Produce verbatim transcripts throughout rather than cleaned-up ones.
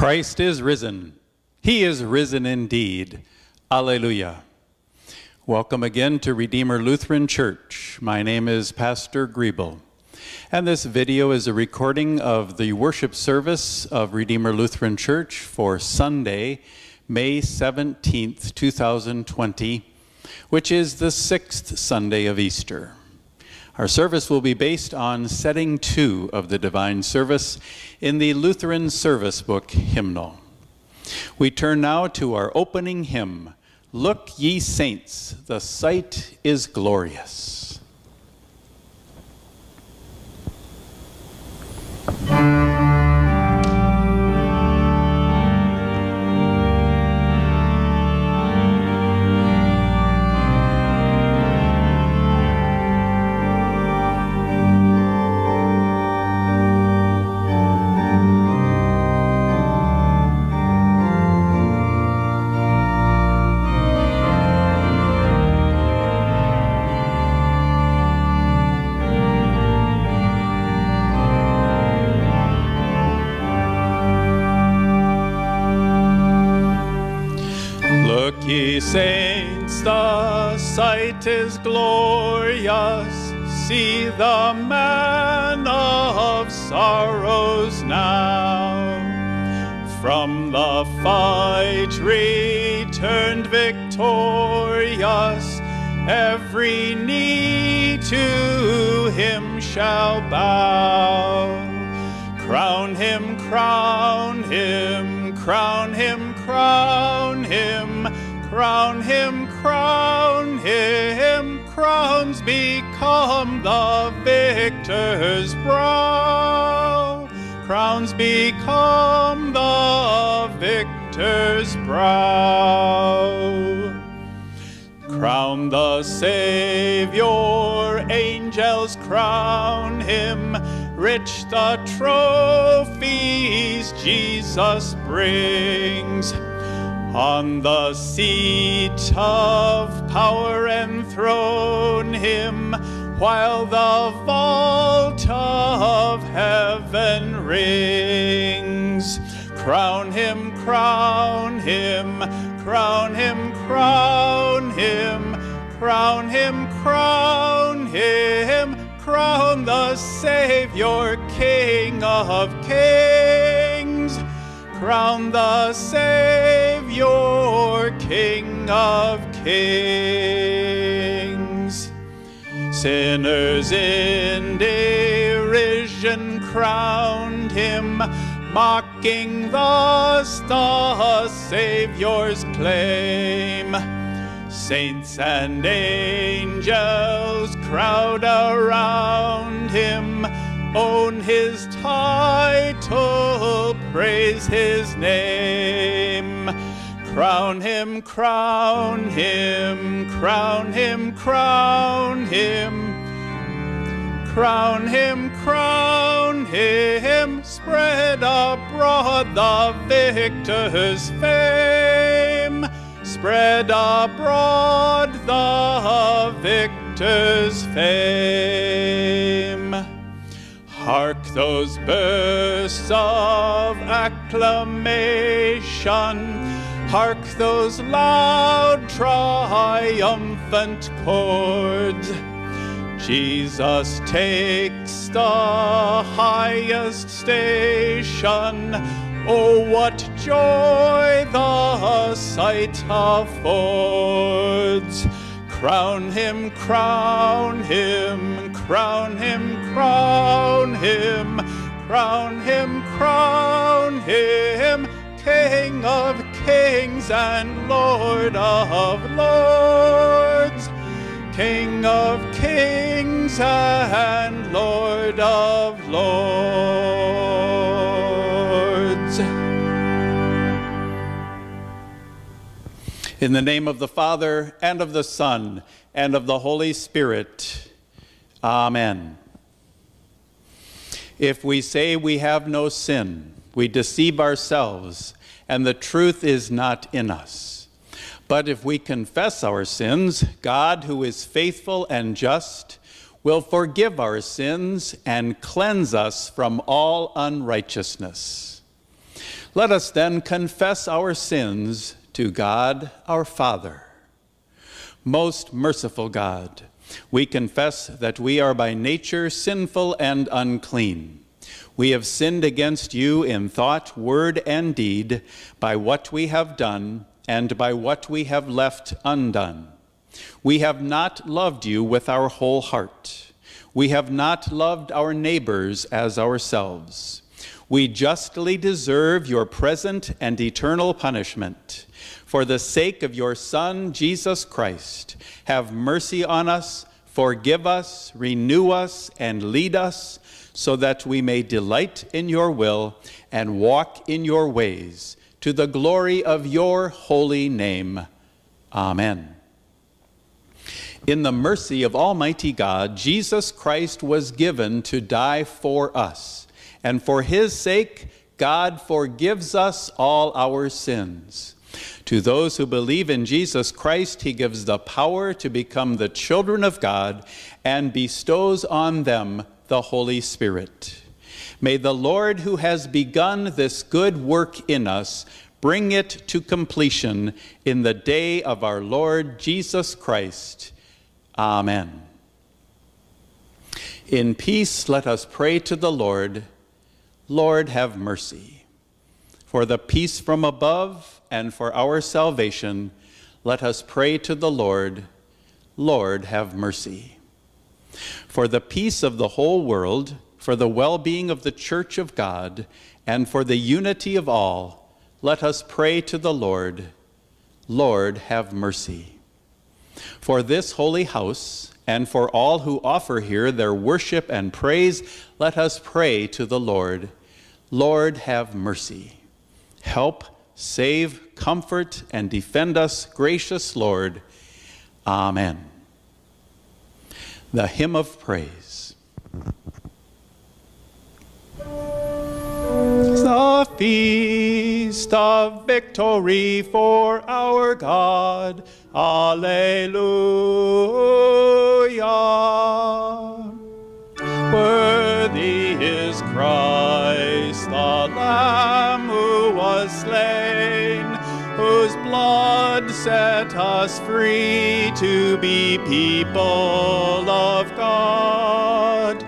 Christ is risen. He is risen indeed. Alleluia. Welcome again to Redeemer Lutheran Church. My name is Pastor Griebel, and this video is a recording of the worship service of Redeemer Lutheran Church for Sunday, May seventeenth, two thousand twenty, which is the sixth Sunday of Easter. Our service will be based on setting two of the Divine Service in the Lutheran Service Book Hymnal. We turn now to our opening hymn, Look Ye Saints, the Sight is Glorious. Saints, the sight is glorious. See the man of sorrows now. From the fight returned victorious. Every knee to him shall bow. Crown him, crown him, crown him, crown him. Crown him, crown him, crowns become the victor's brow. Crowns become the victor's brow. Crown the Savior, angels crown him, rich the trophies Jesus brings. On the seat of power enthrone him, while the vault of heaven rings. Crown him, crown him, crown him, crown him, crown him, crown him, crown the Savior, King of Kings. Crown the Savior, King of Kings. Sinners in derision crowned him, mocking thus the Savior's claim. Saints and angels crowd around him, own his title, praise his name. Crown him, crown him, crown him, crown him. Crown him, crown him, spread abroad the victor's fame. Spread abroad the victor's fame. Hark those bursts of acclamation, hark those loud triumphant chords. Jesus takes the highest station, oh what joy the sight affords. Crown him, crown him, crown him, crown him, crown him, crown him, King of kings and Lord of lords, King of kings and Lord of lords. In the name of the Father, and of the Son, and of the Holy Spirit. Amen. If we say we have no sin, we deceive ourselves, and the truth is not in us. But if we confess our sins, God, who is faithful and just, will forgive our sins and cleanse us from all unrighteousness. Let us then confess our sins to God our Father. Most merciful God, we confess that we are by nature sinful and unclean. We have sinned against you in thought, word, and deed, by what we have done and by what we have left undone. We have not loved you with our whole heart. We have not loved our neighbors as ourselves. We justly deserve your present and eternal punishment. For the sake of your Son, Jesus Christ, have mercy on us, forgive us, renew us, and lead us, so that we may delight in your will and walk in your ways, to the glory of your holy name. Amen. In the mercy of Almighty God, Jesus Christ was given to die for us, and for his sake, God forgives us all our sins. To those who believe in Jesus Christ, he gives the power to become the children of God and bestows on them the Holy Spirit. May the Lord, who has begun this good work in us, bring it to completion in the day of our Lord Jesus Christ. Amen. In peace, let us pray to the Lord. Lord, have mercy. For the peace from above, and for our salvation, let us pray to the Lord. Lord, have mercy. For the peace of the whole world, for the well-being of the Church of God, and for the unity of all, let us pray to the Lord. Lord, have mercy. For this holy house, and for all who offer here their worship and praise, let us pray to the Lord. Lord, have mercy. Help, save, comfort, and defend us, gracious Lord. Amen. The hymn of praise. The feast of victory for our God. Alleluia. Worthy is Christ, the Lamb who was slain, whose blood set us free to be people of God.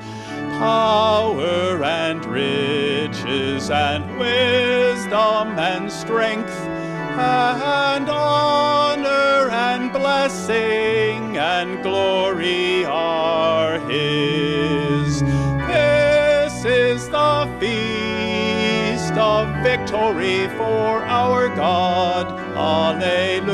Power and riches and wisdom and strength and honor and blessing and glory are his. This is the feast of victory for our God. Alleluia.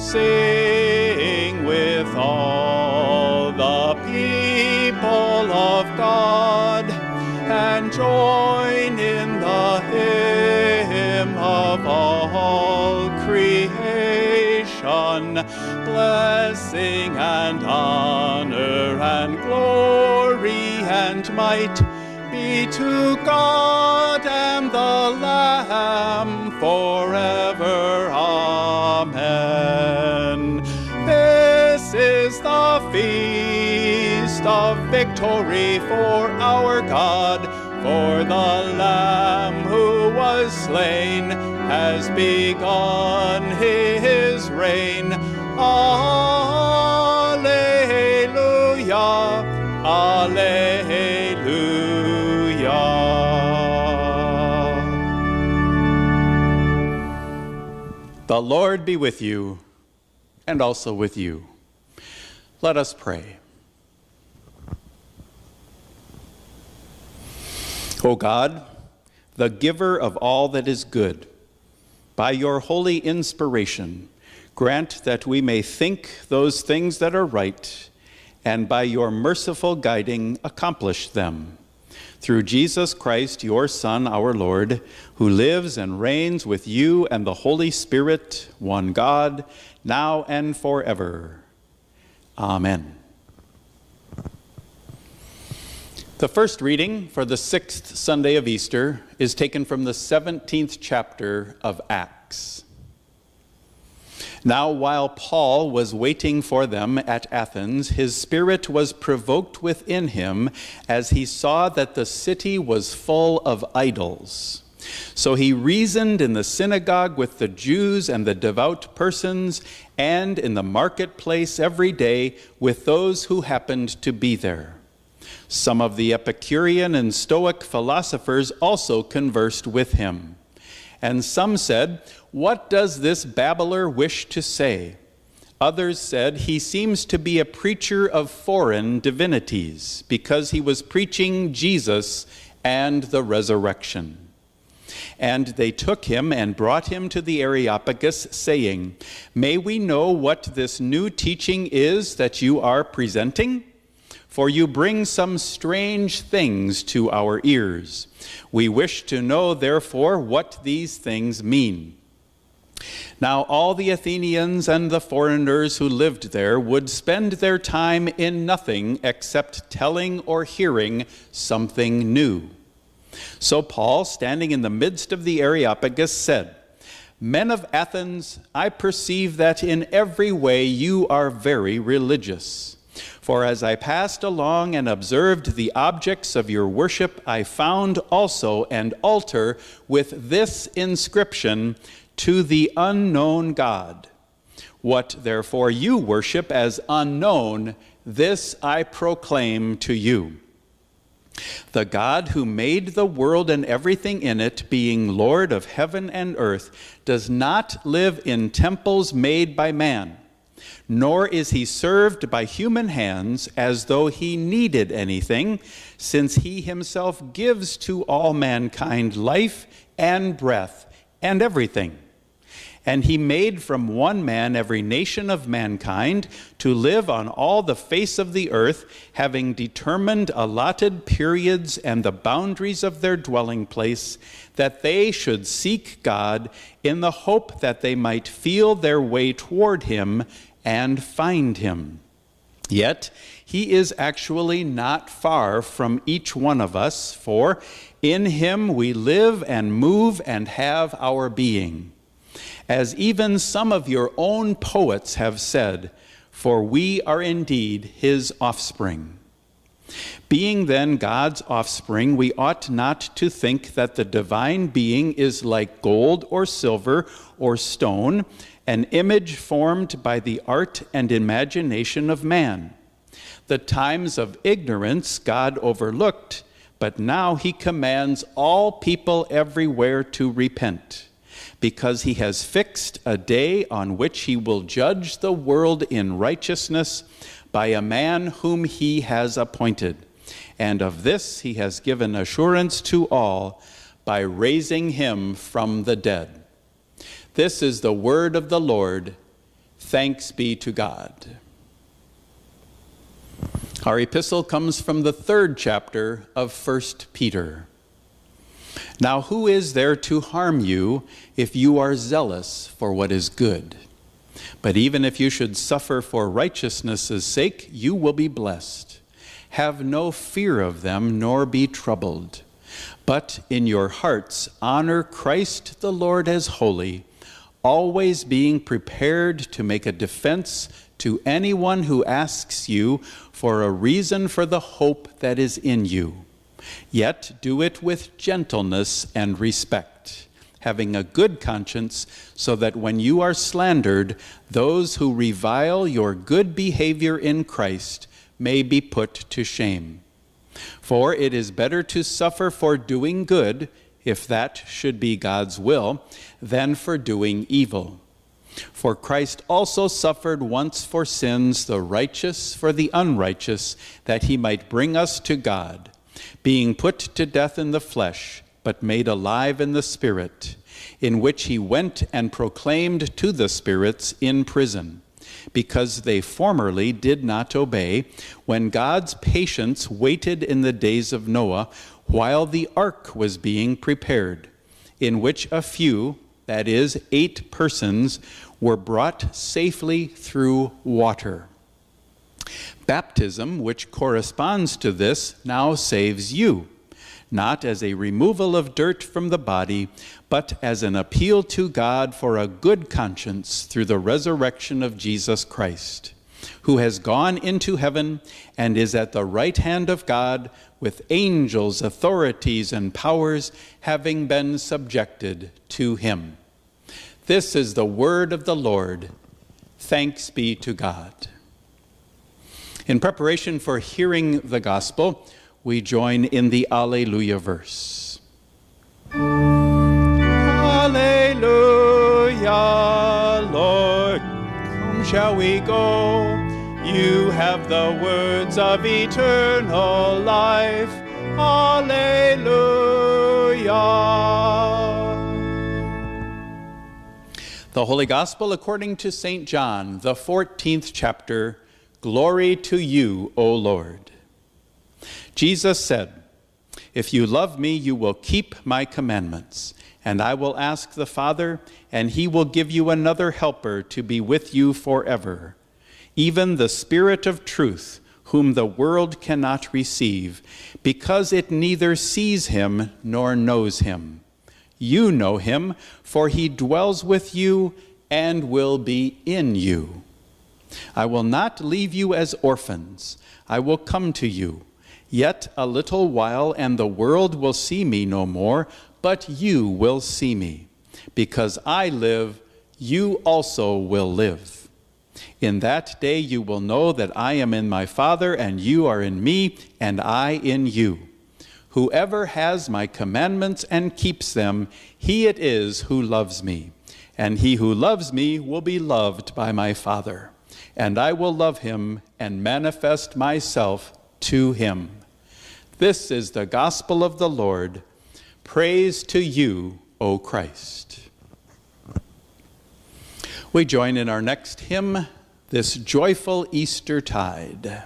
Sing with all the people of God and join in the hymn of all creation. Blessing and honor and glory and might be to God and the Lamb forever. Amen. This is the feast of victory for our God, for the Lamb who was slain has begun his reign. Alleluia, alleluia. The Lord be with you, and also with you. Let us pray. O God, the giver of all that is good, by your holy inspiration, grant that we may think those things that are right, and by your merciful guiding accomplish them. Through Jesus Christ, your Son, our Lord, who lives and reigns with you and the Holy Spirit, one God, now and forever. Amen. The first reading for the sixth Sunday of Easter is taken from the seventeenth chapter of Acts. Now while Paul was waiting for them at Athens, his spirit was provoked within him as he saw that the city was full of idols. So he reasoned in the synagogue with the Jews and the devout persons, and in the marketplace every day with those who happened to be there. Some of the Epicurean and Stoic philosophers also conversed with him. And some said, "What does this babbler wish to say?" Others said, "He seems to be a preacher of foreign divinities," because he was preaching Jesus and the resurrection. And they took him and brought him to the Areopagus, saying, "May we know what this new teaching is that you are presenting? For you bring some strange things to our ears. We wish to know, therefore, what these things mean." Now all the Athenians and the foreigners who lived there would spend their time in nothing except telling or hearing something new. So Paul, standing in the midst of the Areopagus, said, "Men of Athens, I perceive that in every way you are very religious. For as I passed along and observed the objects of your worship, I found also an altar with this inscription, 'To the unknown God.' What therefore you worship as unknown, this I proclaim to you. The God who made the world and everything in it, being Lord of heaven and earth, does not live in temples made by man, nor is he served by human hands as though he needed anything, since he himself gives to all mankind life and breath and everything. And he made from one man every nation of mankind to live on all the face of the earth, having determined allotted periods and the boundaries of their dwelling place, that they should seek God in the hope that they might feel their way toward him and find him. Yet he is actually not far from each one of us, for in him we live and move and have our being. As even some of your own poets have said, for we are indeed his offspring. Being then God's offspring, we ought not to think that the divine being is like gold or silver or stone, an image formed by the art and imagination of man. The times of ignorance God overlooked, but now he commands all people everywhere to repent, because he has fixed a day on which he will judge the world in righteousness by a man whom he has appointed. And of this he has given assurance to all by raising him from the dead." This is the word of the Lord. Thanks be to God. Our epistle comes from the third chapter of First Peter. "Now who is there to harm you if you are zealous for what is good? But even if you should suffer for righteousness' sake, you will be blessed. Have no fear of them, nor be troubled. But in your hearts honor Christ the Lord as holy, always being prepared to make a defense to anyone who asks you for a reason for the hope that is in you. Yet do it with gentleness and respect, having a good conscience, so that when you are slandered, those who revile your good behavior in Christ may be put to shame. For it is better to suffer for doing good, if that should be God's will, than for doing evil. For Christ also suffered once for sins, the righteous for the unrighteous, that he might bring us to God, being put to death in the flesh, but made alive in the Spirit, in which he went and proclaimed to the spirits in prison, because they formerly did not obey, when God's patience waited in the days of Noah, while the ark was being prepared, in which a few, that is, eight persons, were brought safely through water. Baptism, which corresponds to this, now saves you, not as a removal of dirt from the body, but as an appeal to God for a good conscience through the resurrection of Jesus Christ, who has gone into heaven and is at the right hand of God, with angels, authorities, and powers having been subjected to him. This is the word of the Lord. Thanks be to God. In preparation for hearing the gospel, we join in the Alleluia verse. Alleluia, Lord, whom shall we go? You have the words of eternal life. Alleluia. The Holy Gospel according to Saint John, the fourteenth chapter. Glory to you, O Lord. Jesus said, "If you love me, you will keep my commandments, and I will ask the Father, and he will give you another helper to be with you forever, even the Spirit of truth, whom the world cannot receive, because it neither sees him nor knows him. You know him, for he dwells with you and will be in you. I will not leave you as orphans. I will come to you. Yet a little while, and the world will see me no more, but you will see me. Because I live, you also will live. In that day you will know that I am in my Father, and you are in me, and I in you. Whoever has my commandments and keeps them, he it is who loves me. And he who loves me will be loved by my Father. And I will love him and manifest myself to him." This is the gospel of the Lord. Praise to you, O Christ. We join in our next hymn, this joyful Easter tide.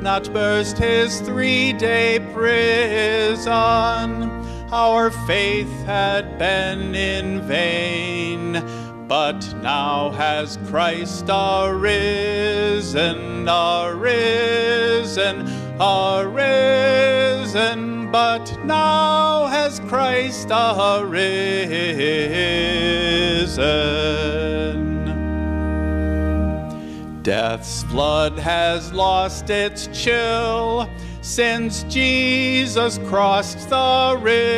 Not burst his three-day prison. Our faith had been in vain, but now has Christ arisen, arisen, arisen, but now has Christ arisen. Death's flood has lost its chill since Jesus crossed the river.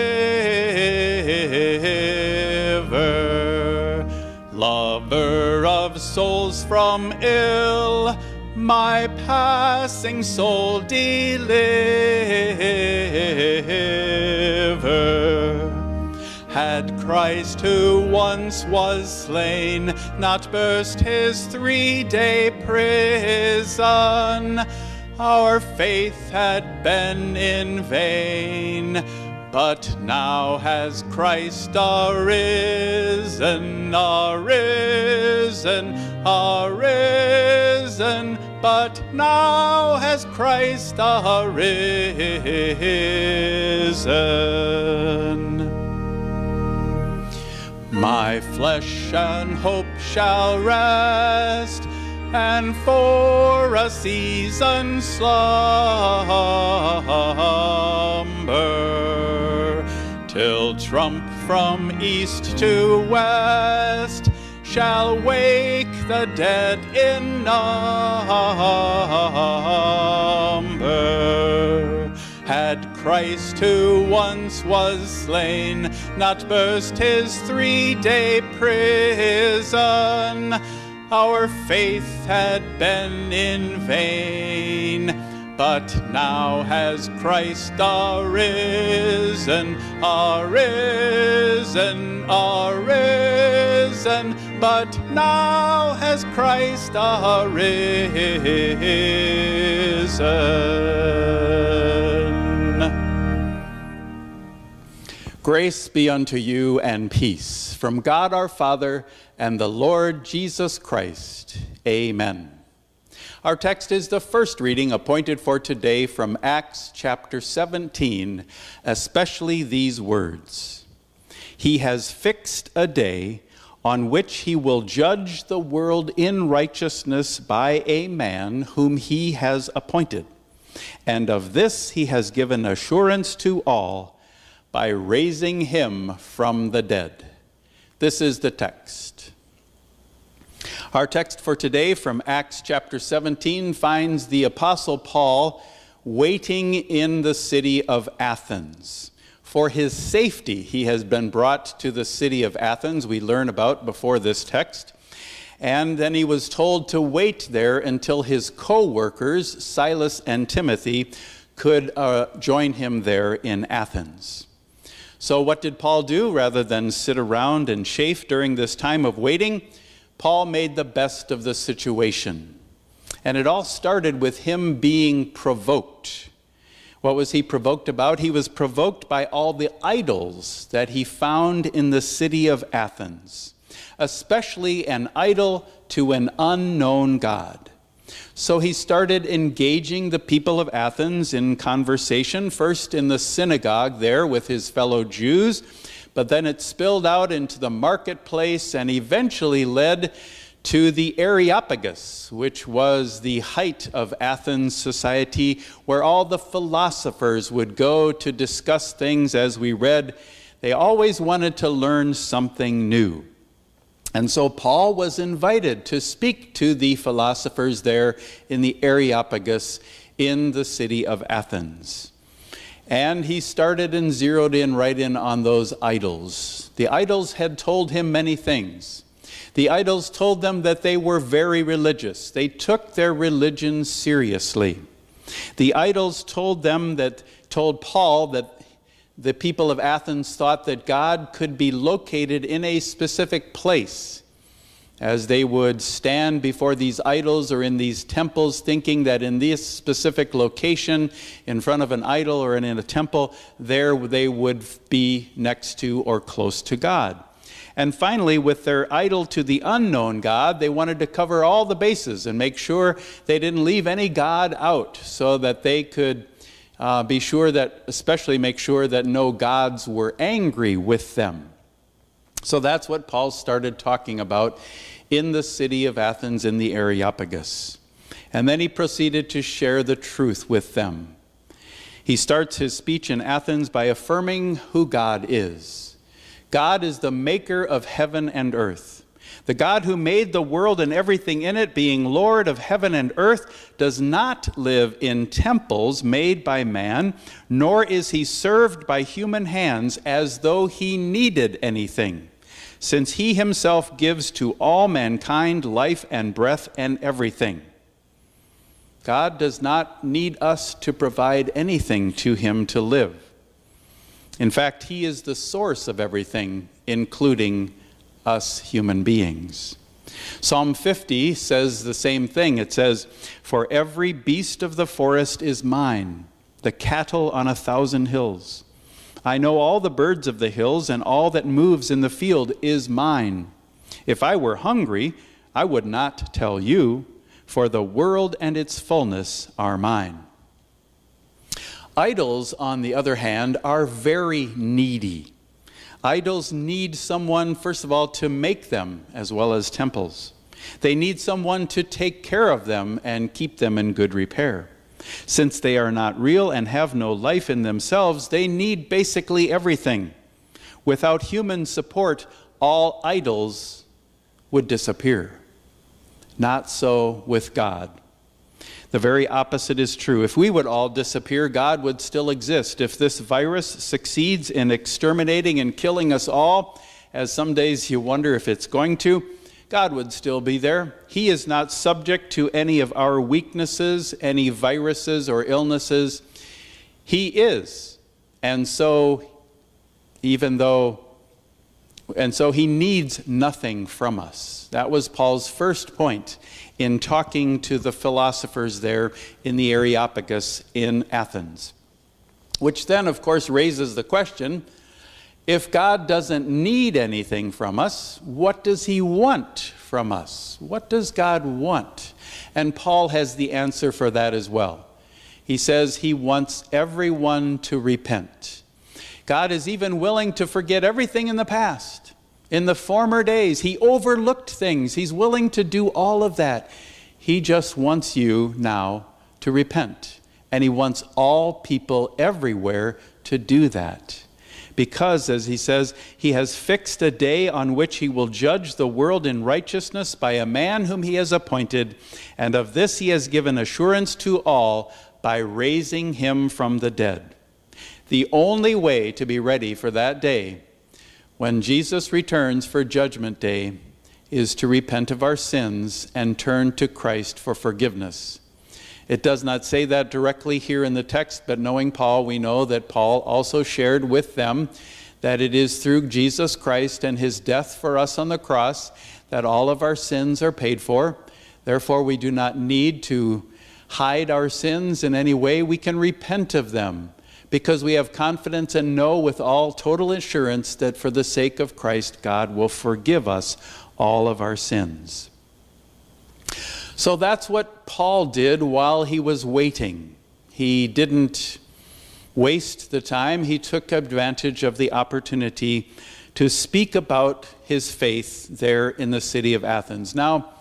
Lover of souls from ill, my passing soul deliver. Had Christ, who once was slain, not burst his three-day prison, our faith had been in vain, but now has Christ arisen, arisen, arisen, but now has Christ arisen. My flesh and hope shall rest, and for a season slumber, till trump from east to west shall wake the dead in number. Had Christ, who once was slain, not burst his three-day prison, our faith had been in vain. But now has Christ arisen, arisen, arisen. But now has Christ arisen. Grace be unto you and peace from God our Father and the Lord Jesus Christ. Amen. Our text is the first reading appointed for today from Acts chapter seventeen, especially these words. He has fixed a day on which he will judge the world in righteousness by a man whom he has appointed. And of this he has given assurance to all by raising him from the dead. This is the text. Our text for today from Acts chapter seventeen finds the Apostle Paul waiting in the city of Athens. For his safety, he has been brought to the city of Athens, we learn about before this text. And then he was told to wait there until his co-workers, Silas and Timothy, could uh, join him there in Athens. So what did Paul do? Rather than sit around and chafe during this time of waiting, Paul made the best of the situation. And it all started with him being provoked. What was he provoked about? He was provoked by all the idols that he found in the city of Athens, especially an idol to an unknown God. So he started engaging the people of Athens in conversation, first in the synagogue there with his fellow Jews, but then it spilled out into the marketplace and eventually led to the Areopagus, which was the height of Athens society, where all the philosophers would go to discuss things. As we read, they always wanted to learn something new. And so Paul was invited to speak to the philosophers there in the Areopagus in the city of Athens. And he started and zeroed in right in on those idols. The idols had told him many things. The idols told them that they were very religious. They took their religion seriously. The idols told them that, told Paul that the people of Athens thought that God could be located in a specific place. As they would stand before these idols or in these temples, thinking that in this specific location, in front of an idol or in a temple, there they would be next to or close to God. And finally, with their idol to the unknown God, they wanted to cover all the bases and make sure they didn't leave any God out, so that they could uh, be sure that, especially make sure that no gods were angry with them. So that's what Paul started talking about in the city of Athens in the Areopagus. And then he proceeded to share the truth with them. He starts his speech in Athens by affirming who God is. God is the maker of heaven and earth. The God who made the world and everything in it, being Lord of heaven and earth, does not live in temples made by man, nor is he served by human hands as though he needed anything, since he himself gives to all mankind life and breath and everything. God does not need us to provide anything to him to live. In fact, he is the source of everything, including us human beings. Psalm fifty says the same thing. It says, "For every beast of the forest is mine, the cattle on a thousand hills. I know all the birds of the hills, and all that moves in the field is mine. If I were hungry, I would not tell you, for the world and its fullness are mine." Idols, on the other hand, are very needy. Idols need someone, first of all, to make them as well as temples. They need someone to take care of them and keep them in good repair. Since they are not real and have no life in themselves, they need basically everything. Without human support, all idols would disappear. Not so with God. The very opposite is true. If we would all disappear, God would still exist. If this virus succeeds in exterminating and killing us all, as some days you wonder if it's going to, God would still be there. He is not subject to any of our weaknesses, any viruses or illnesses. He is. And so, even though, and so he needs nothing from us. That was Paul's first point in talking to the philosophers there in the Areopagus in Athens. Which then, of course, raises the question, if God doesn't need anything from us, what does he want from us? What does God want? And Paul has the answer for that as well. He says he wants everyone to repent. God is even willing to forget everything in the past. In the former days, he overlooked things. He's willing to do all of that. He just wants you now to repent. And he wants all people everywhere to do that. Because, as he says, he has fixed a day on which he will judge the world in righteousness by a man whom he has appointed, and of this he has given assurance to all by raising him from the dead. The only way to be ready for that day, when Jesus returns for Judgment Day, is to repent of our sins and turn to Christ for forgiveness. It does not say that directly here in the text, but knowing Paul, we know that Paul also shared with them that it is through Jesus Christ and his death for us on the cross that all of our sins are paid for. Therefore, we do not need to hide our sins in any way. We can repent of them because we have confidence and know with all total assurance that for the sake of Christ, God will forgive us all of our sins. So that's what Paul did while he was waiting. He didn't waste the time. He took advantage of the opportunity to speak about his faith there in the city of Athens. Now,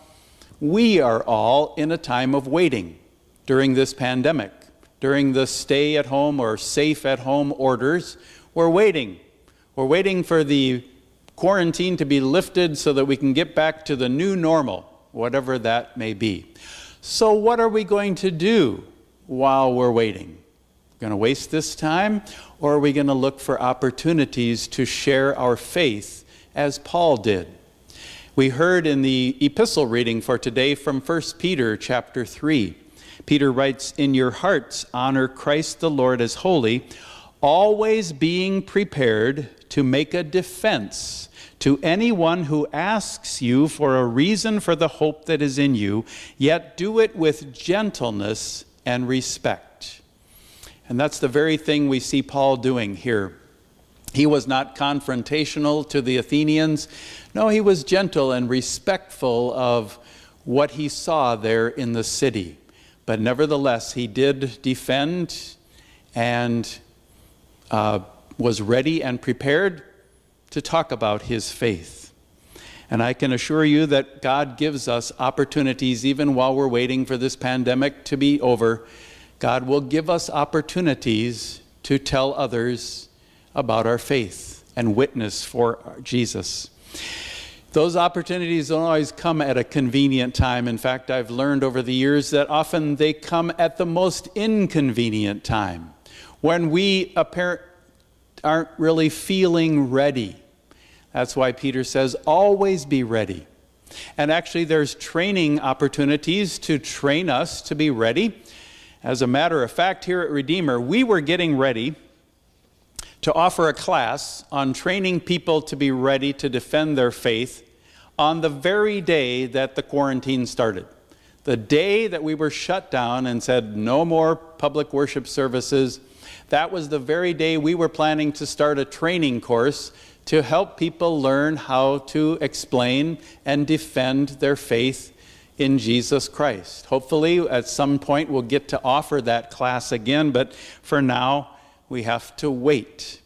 we are all in a time of waiting during this pandemic, during the stay at home or safe at home orders. We're waiting. We're waiting for the quarantine to be lifted so that we can get back to the new normal, whatever that may be. So what are we going to do while we're waiting? Going to waste this time, or are we going to look for opportunities to share our faith as Paul did? We heard in the epistle reading for today from First Peter chapter three. Peter writes, "In your hearts honor Christ the Lord as holy, always being prepared to make a defense to anyone who asks you for a reason for the hope that is in you, yet do it with gentleness and respect." And that's the very thing we see Paul doing here. He was not confrontational to the Athenians. No, he was gentle and respectful of what he saw there in the city. But nevertheless, he did defend and uh, was ready and prepared to talk about his faith. And I can assure you that God gives us opportunities even while we're waiting for this pandemic to be over. God will give us opportunities to tell others about our faith and witness for Jesus. Those opportunities don't always come at a convenient time. In fact, I've learned over the years that often they come at the most inconvenient time, when we apparently aren't really feeling ready. That's why Peter says, always be ready. And actually, there's training opportunities to train us to be ready. As a matter of fact, here at Redeemer, we were getting ready to offer a class on training people to be ready to defend their faith on the very day that the quarantine started. The day that we were shut down and said, no more public worship services, that was the very day we were planning to start a training course to help people learn how to explain and defend their faith in Jesus Christ. Hopefully, at some point, we'll get to offer that class again, but for now, we have to wait.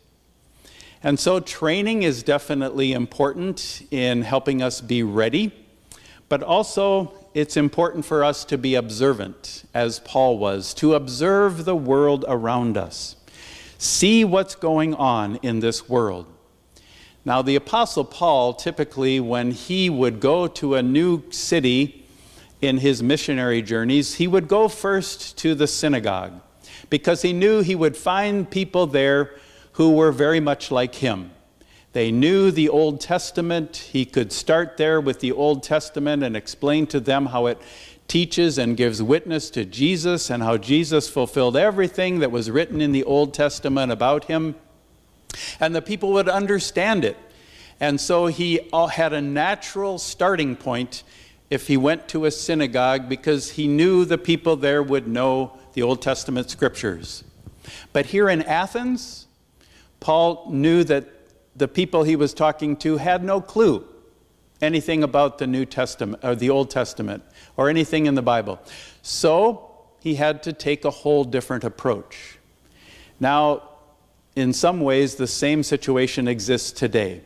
And so training is definitely important in helping us be ready, but also it's important for us to be observant, as Paul was, to observe the world around us. See what's going on in this world. Now, the Apostle Paul, typically when he would go to a new city in his missionary journeys, he would go first to the synagogue because he knew he would find people there who were very much like him. They knew the Old Testament. He could start there with the Old Testament and explain to them how it teaches and gives witness to Jesus and how Jesus fulfilled everything that was written in the Old Testament about him. And the people would understand it. And so he had a natural starting point if he went to a synagogue because he knew the people there would know the Old Testament scriptures. But here in Athens, Paul knew that the people he was talking to had no clue anything about the New Testament or the Old Testament or anything in the Bible. So he had to take a whole different approach. Now, in some ways, the same situation exists today.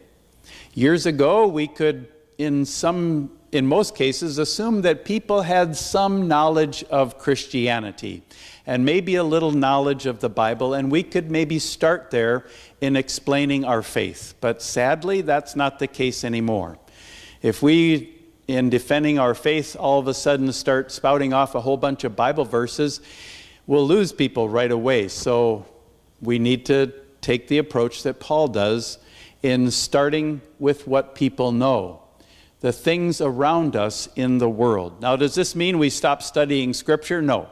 Years ago, we could, in some, in most cases, assume that people had some knowledge of Christianity and maybe a little knowledge of the Bible, and we could maybe start there in explaining our faith. But sadly, that's not the case anymore. If we, in defending our faith, all of a sudden start spouting off a whole bunch of Bible verses, we'll lose people right away. So we need to take the approach that Paul does in starting with what people know, the things around us in the world. Now, does this mean we stop studying Scripture? No.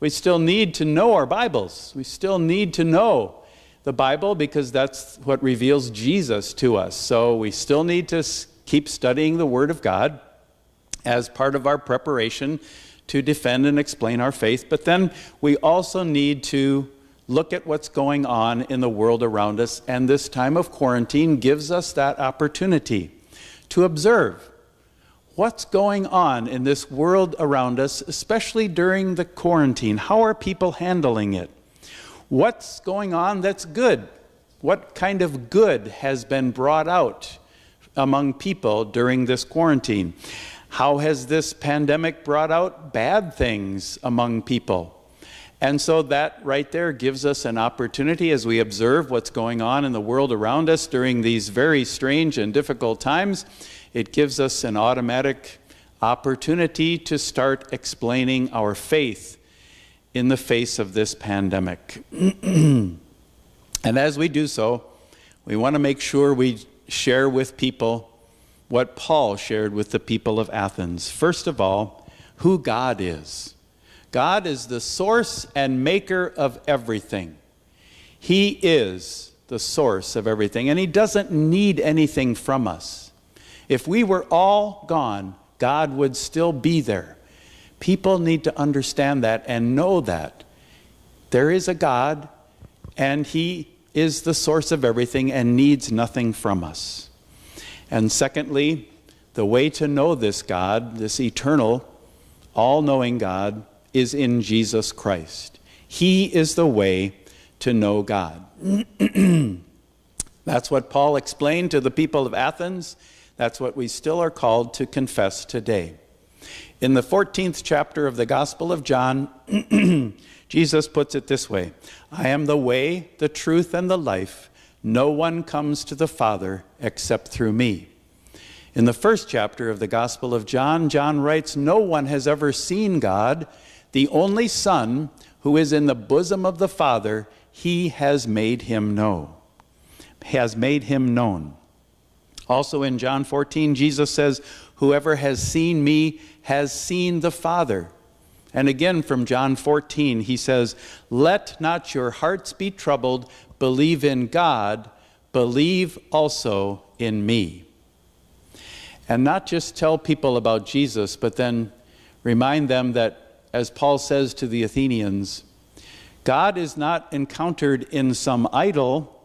We still need to know our Bibles. We still need to know the Bible because that's what reveals Jesus to us. So we still need to keep studying the Word of God as part of our preparation to defend and explain our faith. But then we also need to look at what's going on in the world around us. And this time of quarantine gives us that opportunity to observe what's going on in this world around us, especially during the quarantine. How are people handling it? What's going on that's good? What kind of good has been brought out among people during this quarantine? How has this pandemic brought out bad things among people? And so that right there gives us an opportunity as we observe what's going on in the world around us during these very strange and difficult times. It gives us an automatic opportunity to start explaining our faith in the face of this pandemic. And as we do so, we want to make sure we share with people what Paul shared with the people of Athens. First of all, who God is. God is the source and maker of everything. He is the source of everything, and He doesn't need anything from us. If we were all gone, God would still be there. People need to understand that and know that. There is a God, and He is the source of everything and needs nothing from us. And secondly, the way to know this God, this eternal, all-knowing God, is in Jesus Christ. He is the way to know God. That's what Paul explained to the people of Athens. That's what we still are called to confess today. In the fourteenth chapter of the Gospel of John, Jesus puts it this way: I am the way, the truth, and the life. No one comes to the Father except through me. In the first chapter of the Gospel of John, John writes, no one has ever seen God. The only Son, who is in the bosom of the Father, he has made him know, has made him known. Also in John fourteen, Jesus says, whoever has seen me has seen the Father. And again from John fourteen, he says, let not your hearts be troubled. Believe in God. Believe also in me. And not just tell people about Jesus, but then remind them that, as Paul says to the Athenians, God is not encountered in some idol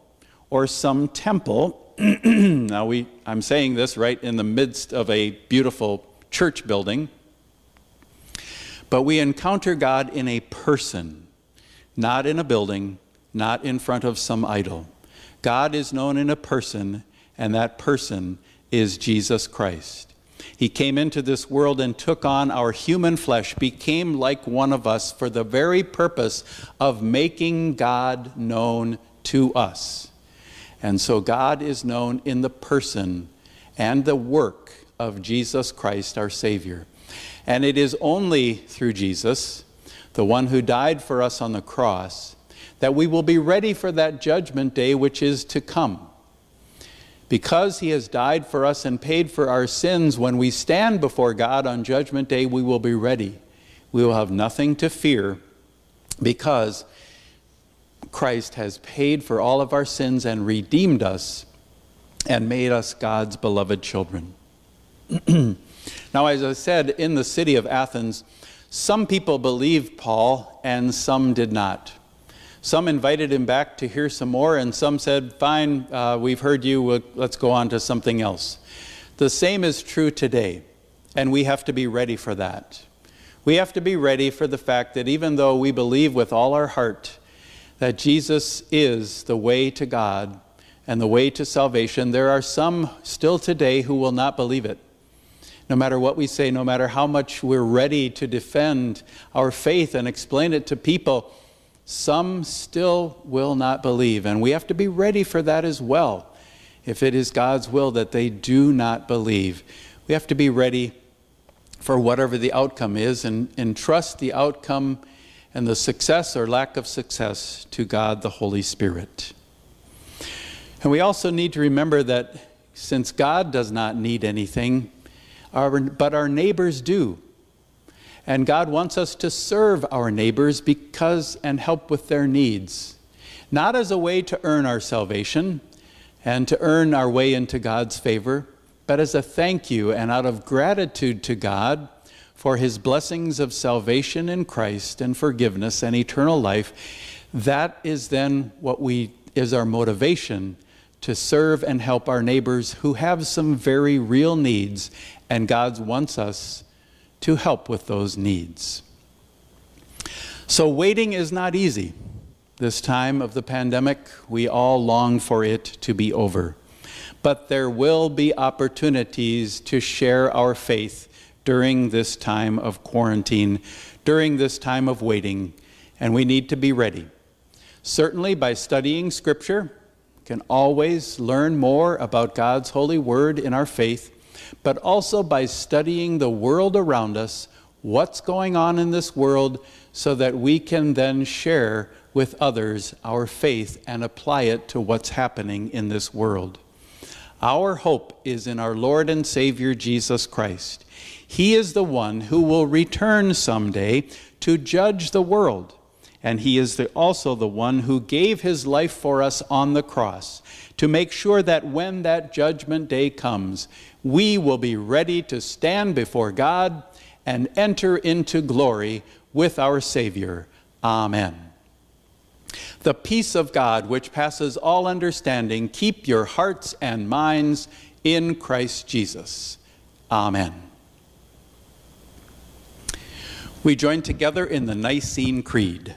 or some temple. Now, we, I'm saying this right in the midst of a beautiful church building. But we encounter God in a person, not in a building, not in front of some idol. God is known in a person, and that person is Jesus Christ. He came into this world and took on our human flesh, became like one of us for the very purpose of making God known to us. And so God is known in the person and the work of Jesus Christ, our Savior. And it is only through Jesus, the one who died for us on the cross, that we will be ready for that judgment day which is to come. Because he has died for us and paid for our sins, when we stand before God on judgment day, we will be ready. We will have nothing to fear because Christ has paid for all of our sins and redeemed us and made us God's beloved children. Now, as I said, in the city of Athens, some people believed Paul and some did not. Some invited him back to hear some more, and some said, fine, uh, we've heard you, we'll, let's go on to something else. The same is true today, and we have to be ready for that. We have to be ready for the fact that even though we believe with all our heart that Jesus is the way to God and the way to salvation, there are some still today who will not believe it. No matter what we say, no matter how much we're ready to defend our faith and explain it to people, some still will not believe, and we have to be ready for that as well. If it is God's will that they do not believe, we have to be ready for whatever the outcome is and, and trust the outcome and the success or lack of success to God the Holy Spirit. And we also need to remember that since God does not need anything, our, but our neighbors do. And God wants us to serve our neighbors because and help with their needs, not as a way to earn our salvation and to earn our way into God's favor, but as a thank you and out of gratitude to God for his blessings of salvation in Christ and forgiveness and eternal life. That is then what we is our motivation to serve and help our neighbors who have some very real needs, and God wants us to help with those needs. So waiting is not easy. This time of the pandemic, we all long for it to be over. But there will be opportunities to share our faith during this time of quarantine, during this time of waiting, and we need to be ready. Certainly by studying Scripture, we can always learn more about God's holy word in our faith, but also by studying the world around us, what's going on in this world, so that we can then share with others our faith and apply it to what's happening in this world. Our hope is in our Lord and Savior Jesus Christ. He is the one who will return someday to judge the world, and he is the, also the one who gave his life for us on the cross, to make sure that when that judgment day comes, we will be ready to stand before God and enter into glory with our Savior. Amen. The peace of God, which passes all understanding, keep your hearts and minds in Christ Jesus. Amen. We join together in the Nicene Creed.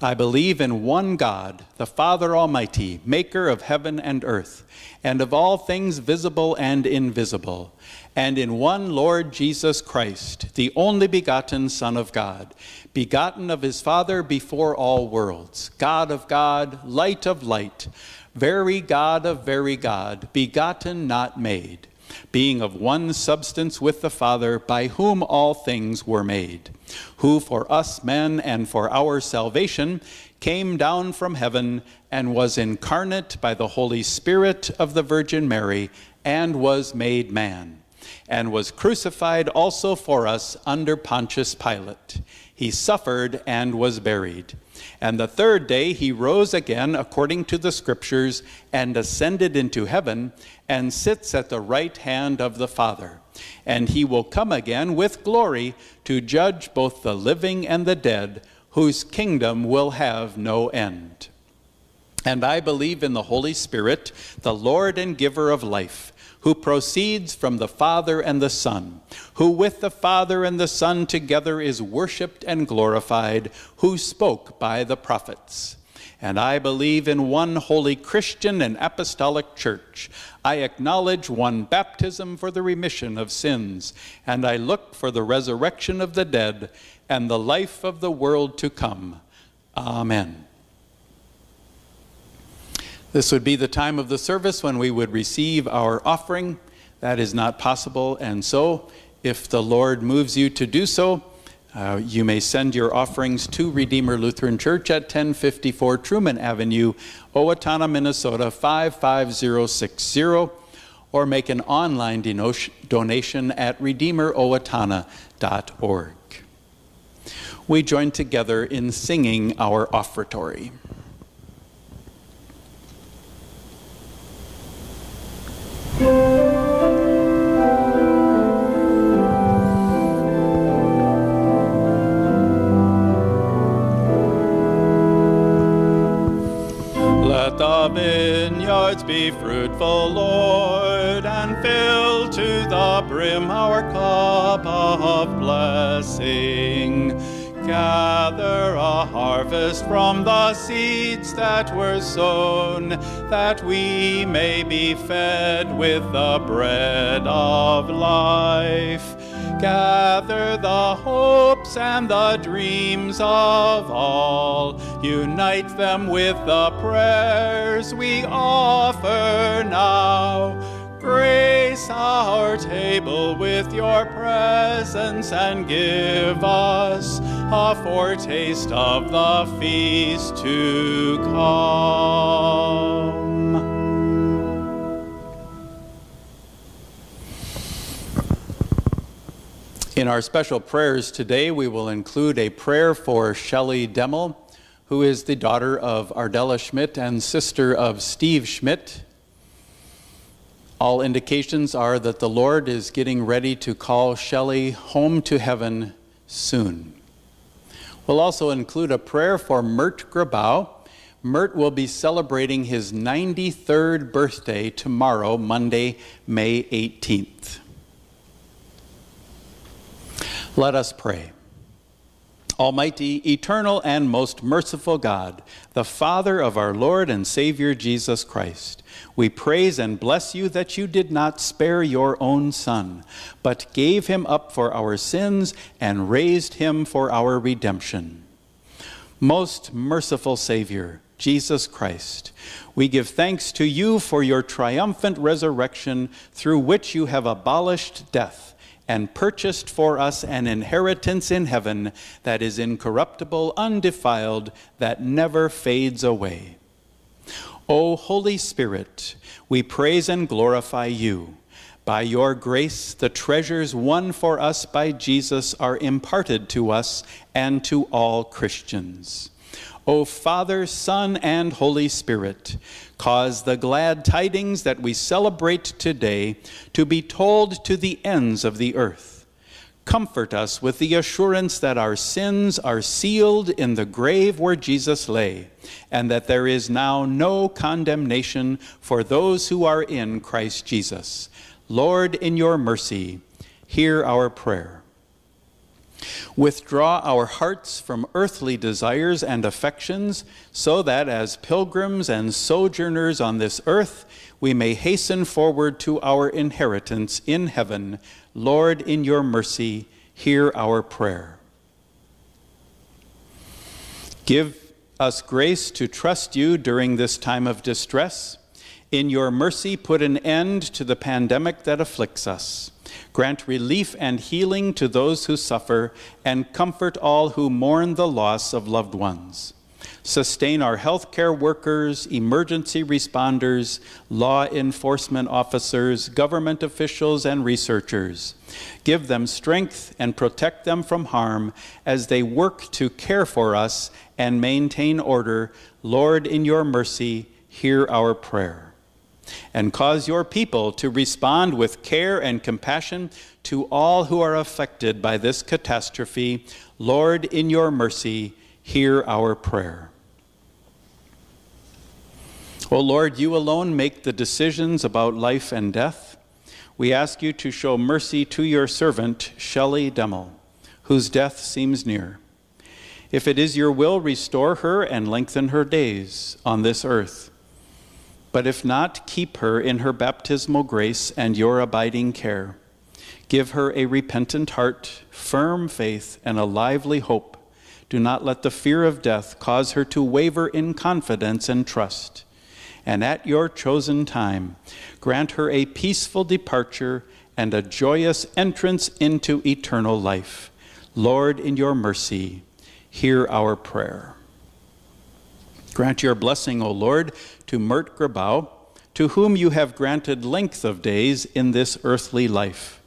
I believe in one God, the Father Almighty, maker of heaven and earth, and of all things visible and invisible, and in one Lord Jesus Christ, the only begotten Son of God, begotten of his Father before all worlds, God of God, light of light, very God of very God, begotten, not made, being of one substance with the Father, by whom all things were made, who for us men and for our salvation came down from heaven and was incarnate by the Holy Spirit of the Virgin Mary and was made man, and was crucified also for us under Pontius Pilate. He suffered and was buried. And the third day he rose again according to the Scriptures, and ascended into heaven, and sits at the right hand of the Father. And he will come again with glory to judge both the living and the dead, whose kingdom will have no end. And I believe in the Holy Spirit, the Lord and giver of life, who proceeds from the Father and the Son, who with the Father and the Son together is worshipped and glorified, who spoke by the prophets. and I believe in one holy Christian and apostolic church. I acknowledge one baptism for the remission of sins, and I look for the resurrection of the dead and the life of the world to come. Amen. This would be the time of the service when we would receive our offering. That is not possible, and so if the Lord moves you to do so, uh, you may send your offerings to Redeemer Lutheran Church at ten fifty-four Truman Avenue, Owatonna, Minnesota five five zero six zero, or make an online donation at Redeemer Owatonna dot org. We join together in singing our offertory. Let the vineyards be fruitful, Lord, and fill to the brim our cup of blessing. Gather a harvest from the seeds that were sown, that we may be fed with the bread of life. Gather the hopes and the dreams of all, unite them with the prayers we offer now. Grace our table with your presence and give us a foretaste of the feast to come. In our special prayers today, we will include a prayer for Shelley Demmel, who is the daughter of Ardella Schmidt and sister of Steve Schmidt. All indications are that the Lord is getting ready to call Shelley home to heaven soon. We'll also include a prayer for Mert Grabau. Mert will be celebrating his ninety-third birthday tomorrow, Monday, May eighteenth. Let us pray. Almighty, eternal, and most merciful God, the Father of our Lord and Savior Jesus Christ, we praise and bless you that you did not spare your own Son, but gave him up for our sins and raised him for our redemption. Most merciful Savior, Jesus Christ, we give thanks to you for your triumphant resurrection, through which you have abolished death and purchased for us an inheritance in heaven that is incorruptible, undefiled, that never fades away. O Holy Spirit, we praise and glorify you. By your grace, the treasures won for us by Jesus are imparted to us and to all Christians. O Father, Son, and Holy Spirit, cause the glad tidings that we celebrate today to be told to the ends of the earth. Comfort us with the assurance that our sins are sealed in the grave where Jesus lay, and that there is now no condemnation for those who are in Christ Jesus. Lord, in your mercy, hear our prayer. Withdraw our hearts from earthly desires and affections, so that as pilgrims and sojourners on this earth, we may hasten forward to our inheritance in heaven. Lord, in your mercy, hear our prayer. Give us grace to trust you during this time of distress. In your mercy, put an end to the pandemic that afflicts us. Grant relief and healing to those who suffer, and comfort all who mourn the loss of loved ones. Sustain our healthcare workers, emergency responders, law enforcement officers, government officials, and researchers. Give them strength and protect them from harm as they work to care for us and maintain order. Lord, in your mercy, hear our prayer. And cause your people to respond with care and compassion to all who are affected by this catastrophe. Lord, in your mercy, hear our prayer. O Lord, you alone make the decisions about life and death. We ask you to show mercy to your servant, Shelley Demmel, whose death seems near. If it is your will, restore her and lengthen her days on this earth. But if not, keep her in her baptismal grace and your abiding care. Give her a repentant heart, firm faith, and a lively hope. Do not let the fear of death cause her to waver in confidence and trust. And at your chosen time, grant her a peaceful departure and a joyous entrance into eternal life. Lord, in your mercy, hear our prayer. Grant your blessing, O Lord, to Mert Grabau, to whom you have granted length of days in this earthly life.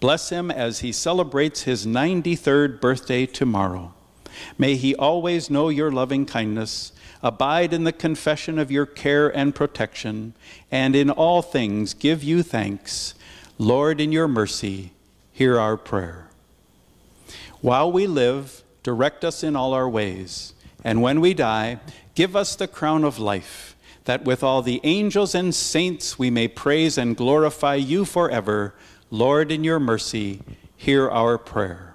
Bless him as he celebrates his ninety-third birthday tomorrow. May he always know your loving kindness, abide in the confession of your care and protection, and in all things give you thanks. Lord, in your mercy, hear our prayer. While we live, direct us in all our ways, and when we die, give us the crown of life, that with all the angels and saints we may praise and glorify you forever. Lord, in your mercy, hear our prayer.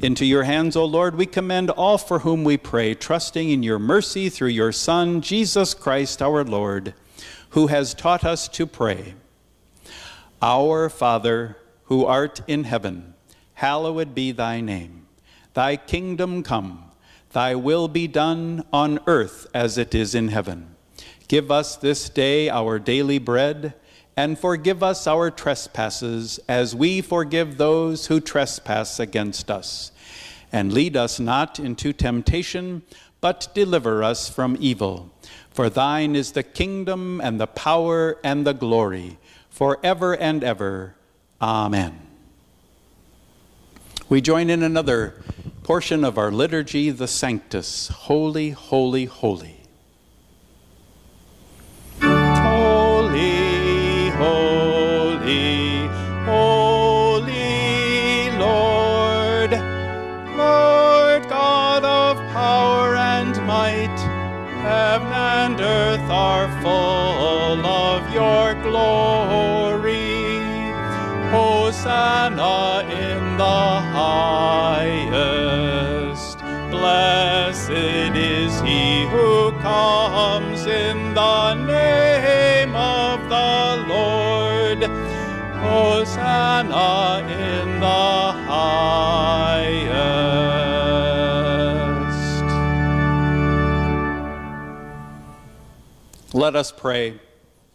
Into your hands, O Lord, we commend all for whom we pray, trusting in your mercy through your Son, Jesus Christ our Lord, who has taught us to pray. Our Father, who art in heaven, hallowed be thy name. Thy kingdom come, thy will be done on earth as it is in heaven. Give us this day our daily bread, and forgive us our trespasses as we forgive those who trespass against us. And lead us not into temptation, but deliver us from evil. For thine is the kingdom and the power and the glory, forever and ever. Amen. We join in another portion of our liturgy, the Sanctus, Holy, Holy, Holy. Holy, holy, holy Lord, Lord God of power and might, heaven and earth are full of your glory. Hosanna in the highest. Blessed is he who comes in the name of the Lord. Hosanna in the highest. Let us pray.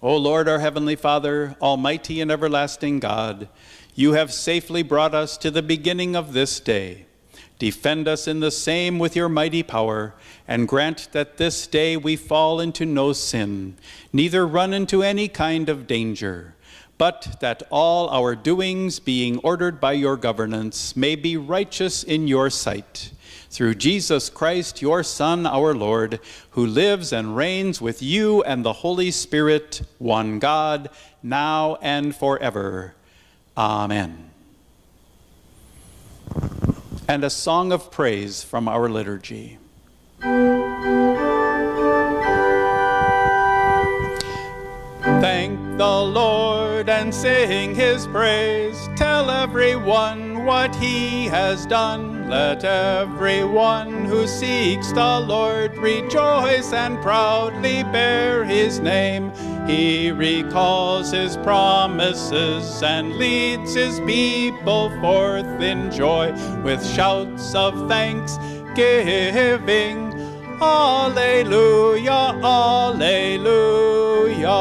O Lord, our Heavenly Father, almighty and everlasting God, you have safely brought us to the beginning of this day. Defend us in the same with your mighty power, and grant that this day we fall into no sin, neither run into any kind of danger, but that all our doings, being ordered by your governance, may be righteous in your sight. Through Jesus Christ, your Son, our Lord, who lives and reigns with you and the Holy Spirit, one God, now and forever. Amen. And a song of praise from our liturgy. Thank the Lord and sing his praise. Tell everyone what he has done. Let everyone who seeks the Lord rejoice and proudly bear his name. He recalls his promises and leads his people forth in joy with shouts of thanksgiving. Alleluia, alleluia.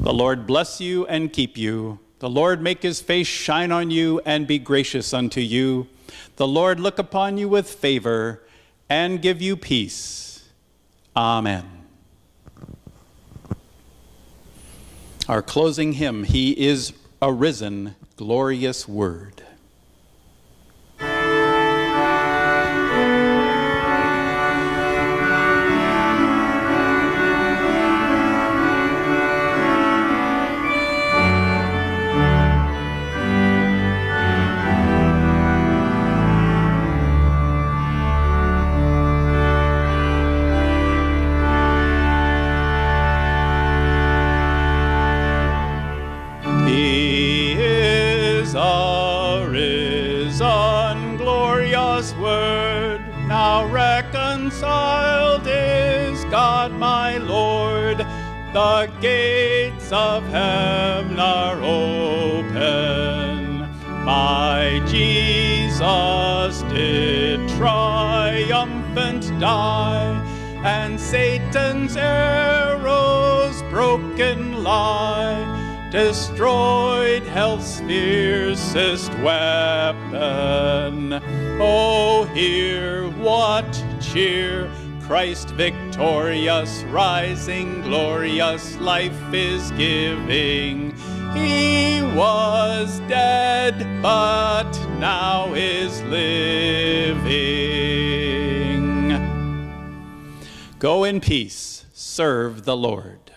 The Lord bless you and keep you. The Lord make his face shine on you and be gracious unto you. The Lord look upon you with favor and give you peace. Amen. Our closing hymn, He is a risen, glorious word. He is a reconciled is God my Lord. The gates of heaven are open. My Jesus did triumphant die, and Satan's arrows broken lie, destroyed hell's fiercest weapon. Oh, hear what cheer! Christ victorious, rising, glorious, life is giving. He was dead, but now is living. Go in peace, serve the Lord.